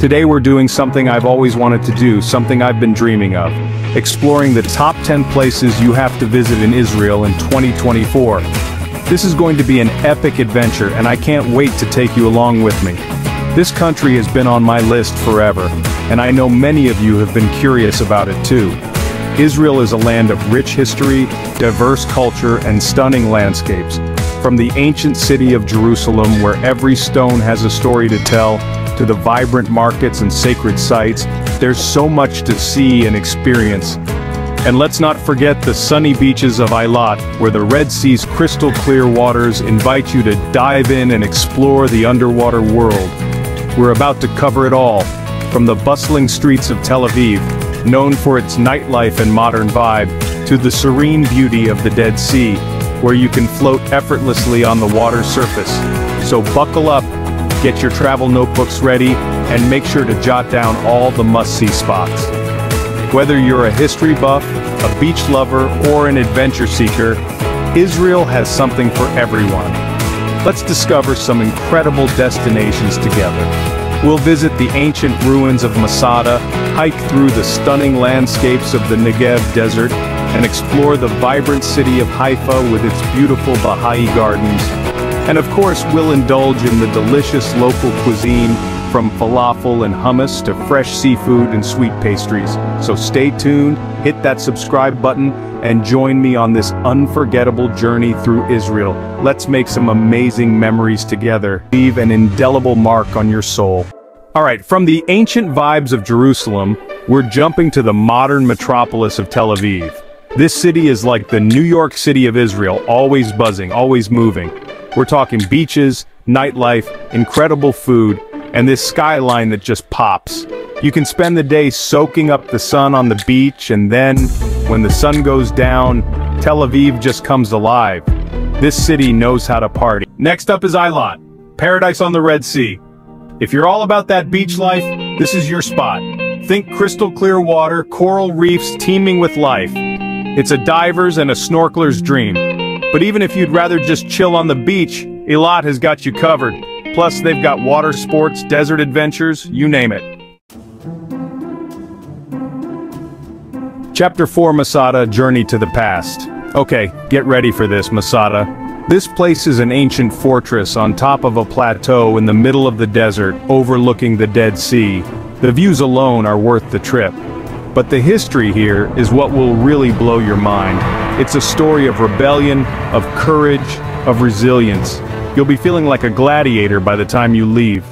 Today we're doing something I've always wanted to do, something I've been dreaming of. Exploring the top 10 places you have to visit in Israel in 2024. This is going to be an epic adventure and I can't wait to take you along with me. This country has been on my list forever, and I know many of you have been curious about it too. Israel is a land of rich history, diverse culture, and stunning landscapes. From the ancient city of Jerusalem, where every stone has a story to tell, to the vibrant markets and sacred sites, there's so much to see and experience. And let's not forget the sunny beaches of Eilat, where the Red Sea's crystal clear waters invite you to dive in and explore the underwater world. We're about to cover it all, from the bustling streets of Tel Aviv, known for its nightlife and modern vibe, to the serene beauty of the Dead Sea, where you can float effortlessly on the water's surface. So buckle up, get your travel notebooks ready, and make sure to jot down all the must-see spots. Whether you're a history buff, a beach lover, or an adventure seeker, Israel has something for everyone. Let's discover some incredible destinations together. We'll visit the ancient ruins of Masada, hike through the stunning landscapes of the Negev Desert, and explore the vibrant city of Haifa with its beautiful Baha'i gardens. And of course, we'll indulge in the delicious local cuisine, from falafel and hummus to fresh seafood and sweet pastries. So stay tuned, hit that subscribe button, and join me on this unforgettable journey through Israel. Let's make some amazing memories together. Leave an indelible mark on your soul. Alright, from the ancient vibes of Jerusalem, we're jumping to the modern metropolis of Tel Aviv. This city is like the New York City of Israel, always buzzing, always moving. We're talking beaches, nightlife, incredible food, and this skyline that just pops. You can spend the day soaking up the sun on the beach, and then, when the sun goes down, Tel Aviv just comes alive. This city knows how to party. Next up is Eilat, paradise on the Red Sea. If you're all about that beach life, this is your spot. Think crystal clear water, coral reefs teeming with life. It's a diver's and a snorkeler's dream. But even if you'd rather just chill on the beach, Eilat has got you covered. Plus, they've got water sports, desert adventures, you name it. Chapter 4, Masada, Journey to the Past. Okay, get ready for this, Masada. This place is an ancient fortress on top of a plateau in the middle of the desert, overlooking the Dead Sea. The views alone are worth the trip. But the history here is what will really blow your mind. It's a story of rebellion, of courage, of resilience. You'll be feeling like a gladiator by the time you leave.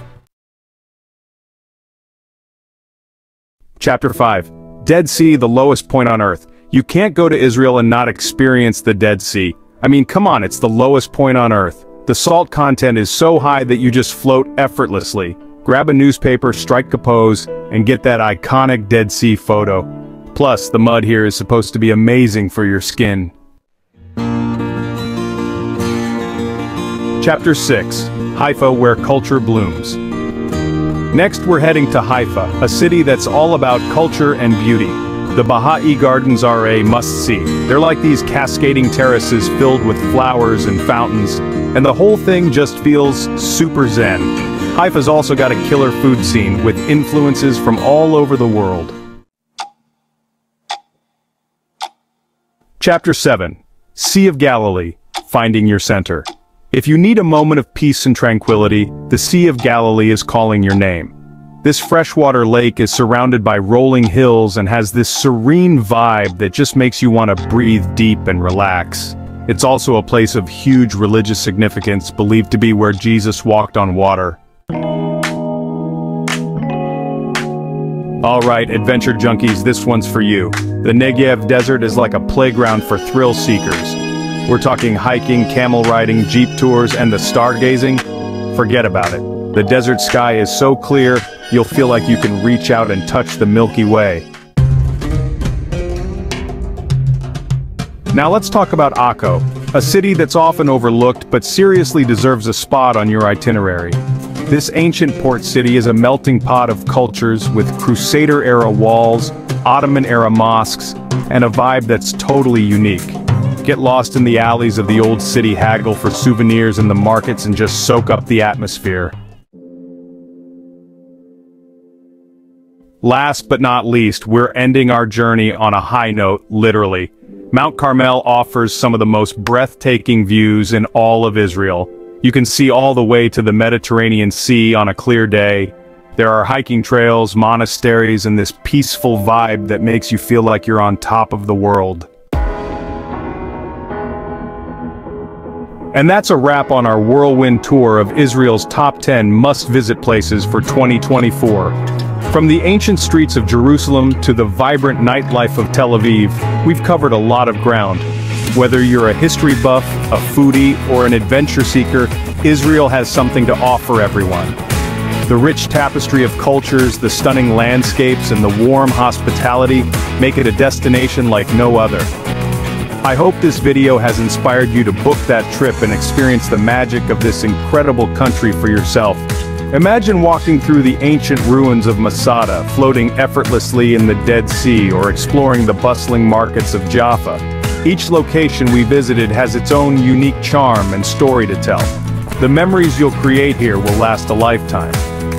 Chapter 5. Dead Sea, the lowest point on earth. You can't go to Israel and not experience the Dead Sea. I mean, come on, it's the lowest point on earth. The salt content is so high that you just float effortlessly. Grab a newspaper, strike a pose, and get that iconic Dead Sea photo. Plus, the mud here is supposed to be amazing for your skin. Chapter 6. Haifa, where culture blooms. Next, we're heading to Haifa, a city that's all about culture and beauty. The Baha'i gardens are a must-see. They're like these cascading terraces filled with flowers and fountains, and the whole thing just feels super zen. Haifa's also got a killer food scene with influences from all over the world. Chapter 7. Sea of Galilee, finding your center. If you need a moment of peace and tranquility, the Sea of Galilee is calling your name. This freshwater lake is surrounded by rolling hills and has this serene vibe that just makes you want to breathe deep and relax. It's also a place of huge religious significance, believed to be where Jesus walked on water. Alright, adventure junkies, this one's for you. The Negev Desert is like a playground for thrill seekers. We're talking hiking, camel riding, jeep tours, and the stargazing. Forget about it. The desert sky is so clear, you'll feel like you can reach out and touch the Milky Way. Now let's talk about Akko, a city that's often overlooked but seriously deserves a spot on your itinerary. This ancient port city is a melting pot of cultures, with Crusader-era walls, Ottoman-era mosques, and a vibe that's totally unique. Get lost in the alleys of the old city, haggle for souvenirs in the markets, and just soak up the atmosphere. Last but not least, we're ending our journey on a high note, literally. Mount Carmel offers some of the most breathtaking views in all of Israel. You can see all the way to the Mediterranean Sea on a clear day. There are hiking trails, monasteries, and this peaceful vibe that makes you feel like you're on top of the world. And that's a wrap on our whirlwind tour of Israel's top 10 must-visit places for 2024. From the ancient streets of Jerusalem to the vibrant nightlife of Tel Aviv, we've covered a lot of ground. Whether you're a history buff, a foodie, or an adventure seeker, Israel has something to offer everyone. The rich tapestry of cultures, the stunning landscapes, and the warm hospitality make it a destination like no other. I hope this video has inspired you to book that trip and experience the magic of this incredible country for yourself. Imagine walking through the ancient ruins of Masada, floating effortlessly in the Dead Sea, or exploring the bustling markets of Jaffa. Each location we visited has its own unique charm and story to tell. The memories you'll create here will last a lifetime.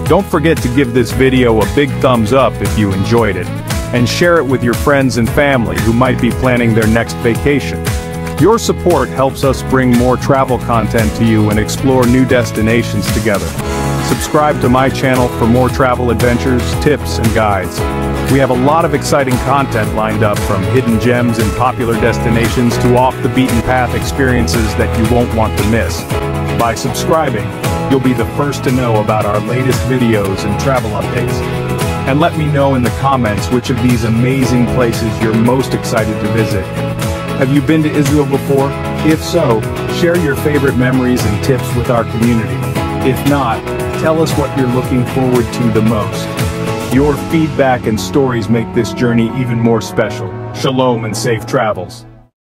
Don't forget to give this video a big thumbs up if you enjoyed it, and share it with your friends and family who might be planning their next vacation. Your support helps us bring more travel content to you and explore new destinations together. Subscribe to my channel for more travel adventures, tips, and guides. We have a lot of exciting content lined up, from hidden gems and popular destinations to off-the-beaten-path experiences that you won't want to miss. By subscribing, you'll be the first to know about our latest videos and travel updates. And let me know in the comments which of these amazing places you're most excited to visit. Have you been to Israel before? If so, share your favorite memories and tips with our community. If not, tell us what you're looking forward to the most. Your feedback and stories make this journey even more special. Shalom and safe travels.